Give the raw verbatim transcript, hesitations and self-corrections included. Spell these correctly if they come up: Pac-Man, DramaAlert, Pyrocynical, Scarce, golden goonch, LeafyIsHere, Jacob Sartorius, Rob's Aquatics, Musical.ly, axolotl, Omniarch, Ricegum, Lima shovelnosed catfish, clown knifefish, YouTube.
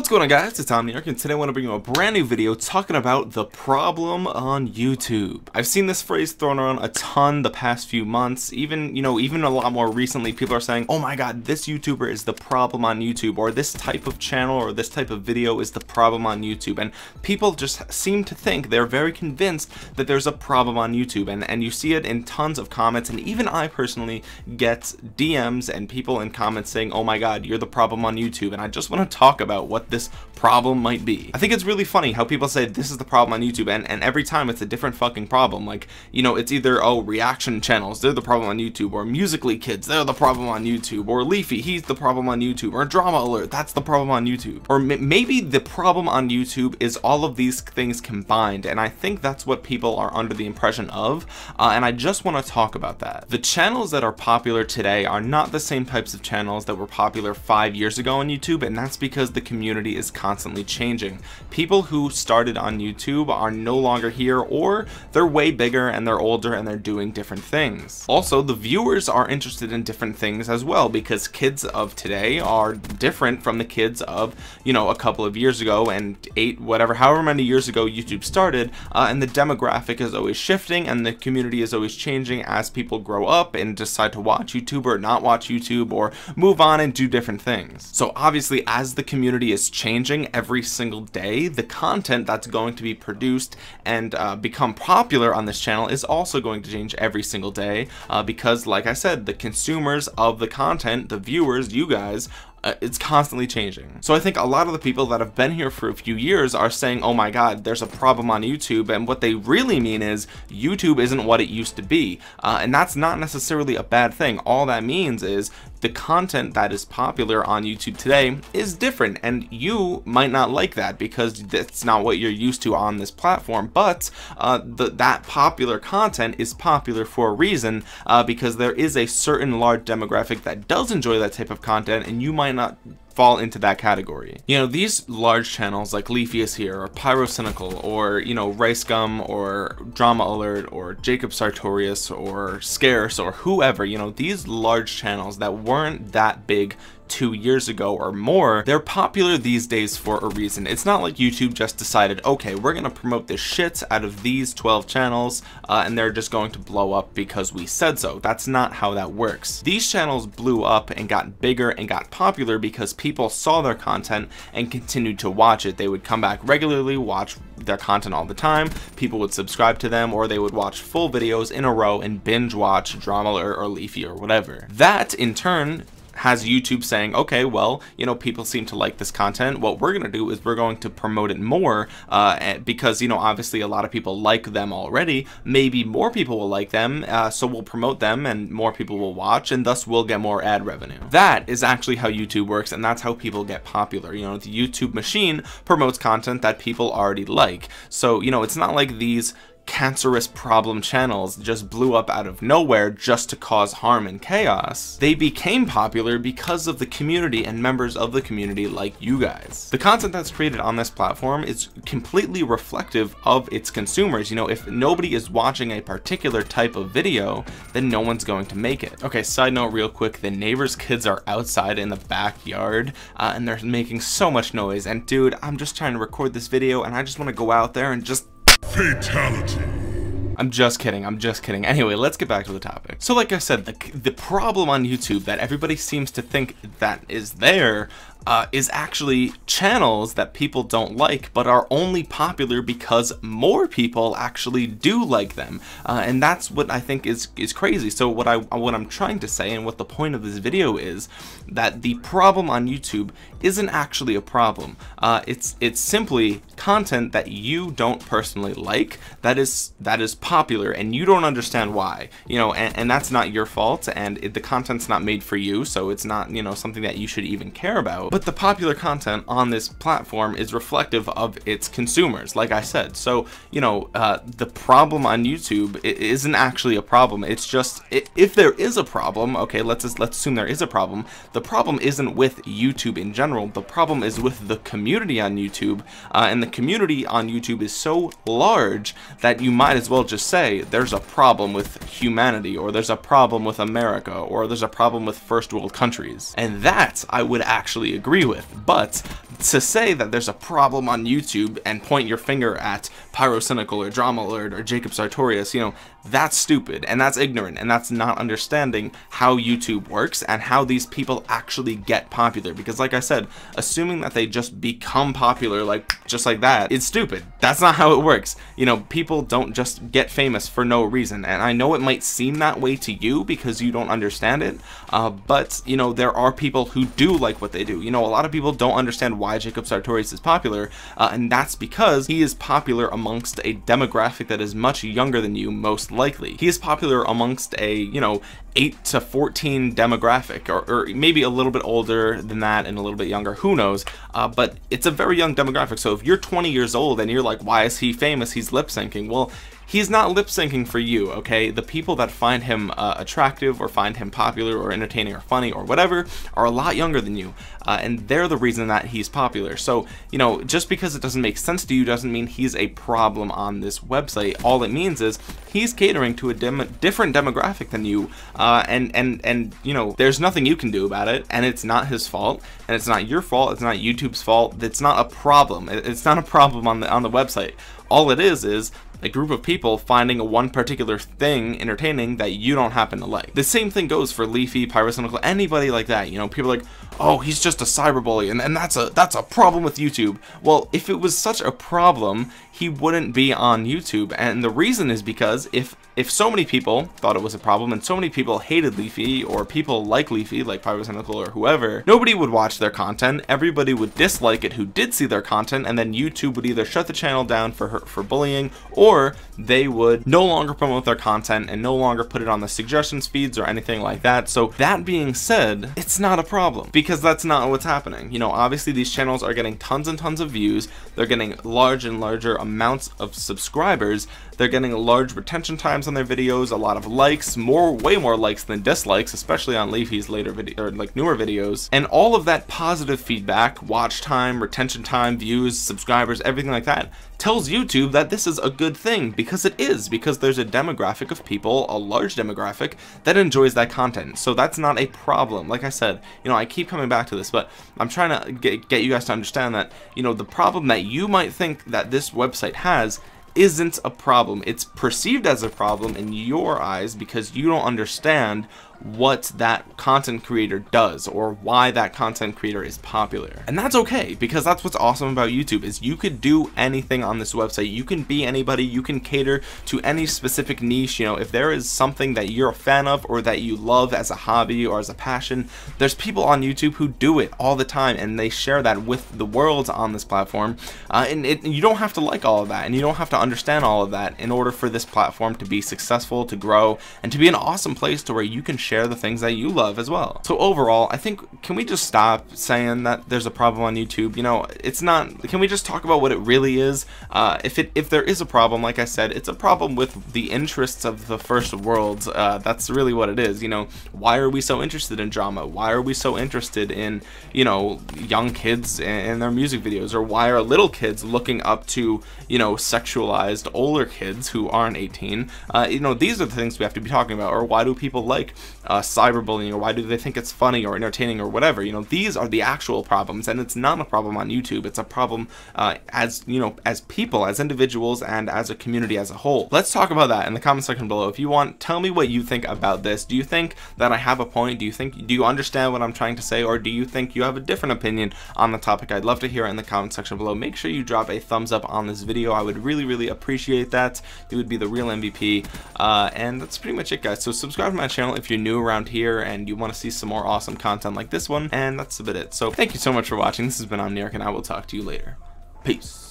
What's going on, guys? It's Omniarch, and today I want to bring you a brand new video talking about the problem on YouTube. I've seen this phrase thrown around a ton the past few months. Even, you know, even a lot more recently, people are saying, oh my god, this YouTuber is the problem on YouTube, or this type of channel or this type of video is the problem on YouTube. And people just seem to think, they're very convinced that there's a problem on YouTube. And, and you see it in tons of comments, and even I personally get D Ms and people in comments saying, oh my god, you're the problem on YouTube. And I just want to talk about what What this problem might be. I think it's really funny how people say this is the problem on YouTube, and and every time it's a different fucking problem. Like, you know, it's either, oh, reaction channels, they're the problem on YouTube, or Musical.ly kids, they're the problem on YouTube, or Leafy, he's the problem on YouTube, or DramaAlert, that's the problem on YouTube. Or maybe the problem on YouTube is all of these things combined, and I think that's what people are under the impression of, uh, and I just want to talk about that. The channels that are popular today are not the same types of channels that were popular five years ago on YouTube, and that's because the community Community is constantly changing. People who started on YouTube are no longer here, or they're way bigger and they're older and they're doing different things. Also, the viewers are interested in different things as well, because kids of today are different from the kids of, you know, a couple of years ago and eight, whatever, however many years ago YouTube started, uh, and the demographic is always shifting and the community is always changing as people grow up and decide to watch YouTube or not watch YouTube or move on and do different things. So obviously, as the community is changing every single day, the content that's going to be produced and uh, become popular on this channel is also going to change every single day, uh, because, like I said, the consumers of the content, the viewers, you guys, Uh, it's constantly changing. So I think a lot of the people that have been here for a few years are saying, oh my god, there's a problem on YouTube, and what they really mean is YouTube isn't what it used to be, uh, and that's not necessarily a bad thing. All that means is the content that is popular on YouTube today is different, and you might not like that because that's not what you're used to on this platform, but uh, the, that popular content is popular for a reason, uh, because there is a certain large demographic that does enjoy that type of content, and you might not fall into that category. You know, these large channels like LeafyIsHere or Pyrocynical, or, you know, Ricegum or DramaAlert or Jacob Sartorius or Scarce or whoever, you know, these large channels that weren't that big two years ago or more, they're popular these days for a reason. It's not like YouTube just decided, okay, we're gonna promote the shit out of these twelve channels, uh, and they're just going to blow up because we said so. That's not how that works. These channels blew up and got bigger and got popular because people saw their content and continued to watch it. They would come back regularly, watch their content all the time, people would subscribe to them, or they would watch full videos in a row and binge watch DramaAlert or Leafy or whatever. That in turn has YouTube saying, okay, well, you know, people seem to like this content, what we're gonna do is we're going to promote it more, uh, because, you know, obviously a lot of people like them already, maybe more people will like them, uh, so we'll promote them and more people will watch, and thus we'll get more ad revenue. That is actually how YouTube works, and that's how people get popular. You know, the YouTube machine promotes content that people already like, so, you know, it's not like these cancerous problem channels just blew up out of nowhere just to cause harm and chaos. They became popular because of the community and members of the community like you guys. The content that's created on this platform is completely reflective of its consumers. You know, if nobody is watching a particular type of video, then no one's going to make it. Okay, side note real quick, the neighbor's kids are outside in the backyard, uh, and they're making so much noise, and dude, I'm just trying to record this video and I just want to go out there and just fatality. I'm just kidding, I'm just kidding. Anyway, let's get back to the topic. So like I said, the, the problem on YouTube that everybody seems to think that is there Uh, is actually channels that people don't like but are only popular because more people actually do like them, uh, and that's what I think is is crazy. So what I what I'm trying to say, and what the point of this video is, that the problem on YouTube isn't actually a problem. Uh, it's it's simply content that you don't personally like that is that is popular, and you don't understand why. You know, and, and that's not your fault, and it, the content's not made for you, so it's not, you know, something that you should even care about. But the popular content on this platform is reflective of its consumers, like I said. So, you know, uh, the problem on YouTube isn't actually a problem. It's just, if there is a problem, okay, let's just, let's assume there is a problem. The problem isn't with YouTube in general. The problem is with the community on YouTube, uh, and the community on YouTube is so large that you might as well just say there's a problem with humanity, or there's a problem with America, or there's a problem with first world countries. And that I would actually agree with, but to say that there's a problem on YouTube and point your finger at Pyrocynical or DramaAlert or Jacob Sartorius, you know, that's stupid and that's ignorant and that's not understanding how YouTube works and how these people actually get popular. Because like I said, assuming that they just become popular like just like that, it's stupid. That's not how it works. You know, people don't just get famous for no reason. And I know it might seem that way to you because you don't understand it, uh, but you know, there are people who do like what they do. You know, a lot of people don't understand why Jacob Sartorius is popular, uh, and that's because he is popular amongst a demographic that is much younger than you, most likely. He is popular amongst a, you know, eight to fourteen demographic, or, or maybe a little bit older than that and a little bit younger, who knows, uh, but it's a very young demographic. So if you're twenty years old and you're like, why is he famous, he's lip syncing, well, he's not lip syncing for you, okay? The people that find him uh, attractive or find him popular or entertaining or funny or whatever are a lot younger than you, uh, and they're the reason that he's popular. So, you know, just because it doesn't make sense to you doesn't mean he's a problem on this website. All it means is he's catering to a dem different demographic than you, uh, and, and, and, you know, there's nothing you can do about it, and it's not his fault, and it's not your fault, it's not YouTube's fault, it's not a problem. It's not a problem on the, on the website. All it is is a group of people finding a one particular thing entertaining that you don't happen to like. The same thing goes for Leafy, Pyrocynical, anybody like that. You know, people are like, oh, he's just a cyberbully, and, and that's a that's a problem with YouTube. Well, if it was such a problem, he wouldn't be on YouTube. And the reason is because if if so many people thought it was a problem and so many people hated Leafy or people like Leafy, like Pyrocynical or whoever, nobody would watch their content. Everybody would dislike it who did see their content, and then YouTube would either shut the channel down for her, for bullying, or they would no longer promote their content and no longer put it on the suggestions feeds or anything like that. So that being said, it's not a problem because that's not what's happening. You know, obviously these channels are getting tons and tons of views. They're getting large and larger amounts of subscribers. They're getting large retention times on their videos, a lot of likes, more, way more likes than dislikes, especially on Leafy's later video, or like newer videos. And all of that positive feedback, watch time, retention time, views, subscribers, everything like that, tells YouTube that this is a good thing, because it is, because there's a demographic of people, a large demographic, that enjoys that content. So that's not a problem. Like I said, you know, I keep coming back to this, but I'm trying to get, get you guys to understand that, you know, the problem that you might think that this website has isn't a problem. It's perceived as a problem in your eyes because you don't understand what that content creator does or why that content creator is popular. And that's okay, because that's what's awesome about YouTube is you could do anything on this website. You can be anybody, you can cater to any specific niche. You know, if there is something that you're a fan of or that you love as a hobby or as a passion, there's people on YouTube who do it all the time, and they share that with the world on this platform. Uh, and it, you don't have to like all of that, and you don't have to understand all of that in order for this platform to be successful, to grow, and to be an awesome place to where you can share share the things that you love as well. So overall, I think, can we just stop saying that there's a problem on YouTube? You know, it's not, can we just talk about what it really is? Uh, if it, if there is a problem, like I said, it's a problem with the interests of the first world. Uh, that's really what it is. You know, why are we so interested in drama? Why are we so interested in, you know, young kids and their music videos? Or why are little kids looking up to, you know, sexualized older kids who aren't eighteen? Uh, you know, these are the things we have to be talking about. Or why do people like Uh, cyberbullying, or why do they think it's funny or entertaining or whatever? You know, these are the actual problems, and it's not a problem on YouTube. It's a problem uh, as, you know, as people, as individuals, and as a community as a whole. Let's talk about that in the comment section below. If you want, tell me what you think about this. Do you think that I have a point? Do you think, do you understand what I'm trying to say, or do you think you have a different opinion on the topic? I'd love to hear it in the comment section below. Make sure you drop a thumbs up on this video. I would really, really appreciate that. You would be the real M V P. Uh, and that's pretty much it, guys. So subscribe to my channel if you're new around here and you want to see some more awesome content like this one, and that's about it. So thank you so much for watching. This has been Omniarch, and I will talk to you later. Peace.